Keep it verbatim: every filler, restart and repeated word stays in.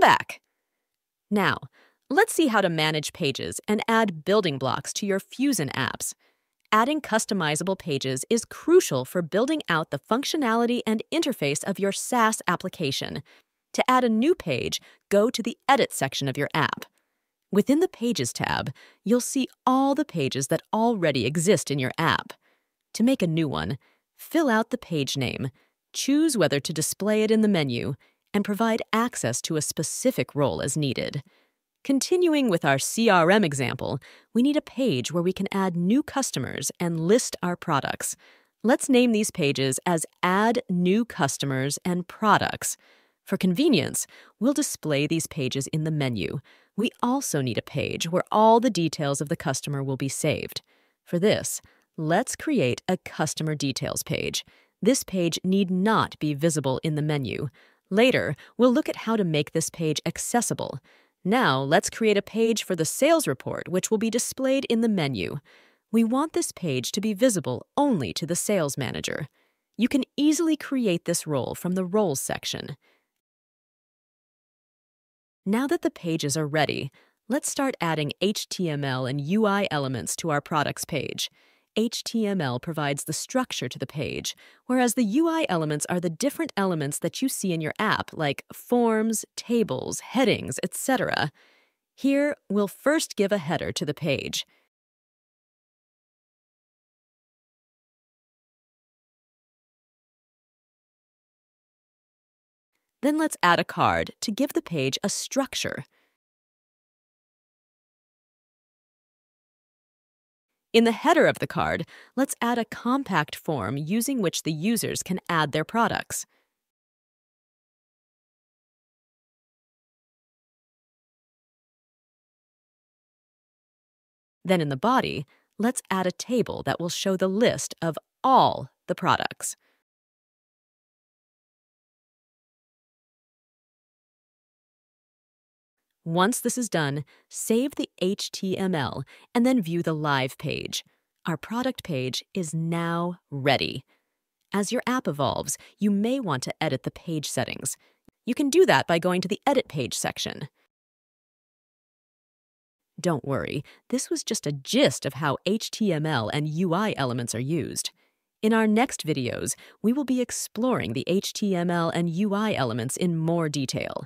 back. Now, let's see how to manage pages and add building blocks to your Fuzen apps. Adding customizable pages is crucial for building out the functionality and interface of your SaaS application. To add a new page, go to the Edit section of your app. Within the Pages tab, you'll see all the pages that already exist in your app. To make a new one, fill out the page name, choose whether to display it in the menu, and provide access to a specific role as needed. Continuing with our C R M example, we need a page where we can add new customers and list our products. Let's name these pages as Add New Customers and Products. For convenience, we'll display these pages in the menu. We also need a page where all the details of the customer will be saved. For this, let's create a Customer Details page. This page need not be visible in the menu. Later, we'll look at how to make this page accessible. Now, let's create a page for the sales report, which will be displayed in the menu. We want this page to be visible only to the sales manager. You can easily create this role from the Roles section. Now that the pages are ready, let's start adding H T M L and U I elements to our products page. H T M L provides the structure to the page, whereas the U I elements are the different elements that you see in your app, like forms, tables, headings, et cetera. Here, we'll first give a header to the page. Then let's add a card to give the page a structure. In the header of the card, let's add a compact form using which the users can add their products. Then in the body, let's add a table that will show the list of all the products. Once this is done, save the H T M L and then view the live page. Our product page is now ready. As your app evolves, you may want to edit the page settings. You can do that by going to the Edit Page section. Don't worry, this was just a gist of how H T M L and U I elements are used. In our next videos, we will be exploring the H T M L and U I elements in more detail.